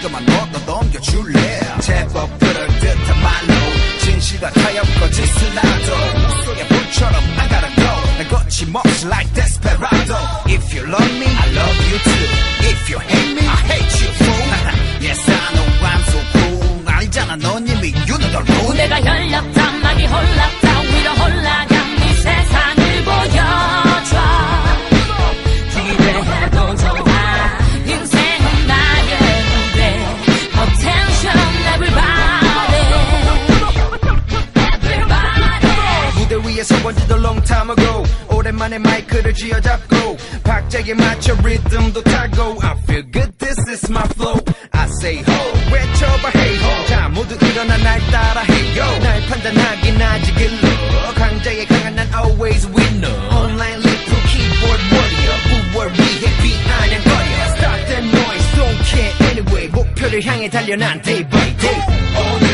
지금은 너도 넘겨줄래. 제법 그럴 듯한 말로 진실 같아요 거짓을 나도 목소리에 불처럼 I gotta go. 난 거침없이 like desperado. If you love me, I love you too. If you hate me, I hate you fool. Yes I know I'm so cool. 아니잖아 넌 이미 you know the rule. 내가 연락탐 나기 홀락탐 위로 올라간 이 세상을 보여줘. So I did a long time ago. 오랜만에 마이크를 쥐어잡고 박자에 맞춰 리듬도 타고 I feel good, this is my flow. I say ho, 외쳐봐 hey ho. 자 모두 일어나 날 따라해요. 날 판단하긴 아직 일러. 강자에 강한 난 always winner. Online little keyboard warrior. 무얼 위해 비아냥거려. Stop that noise, don't care anyway. 목표를 향해 달려 난 day by day.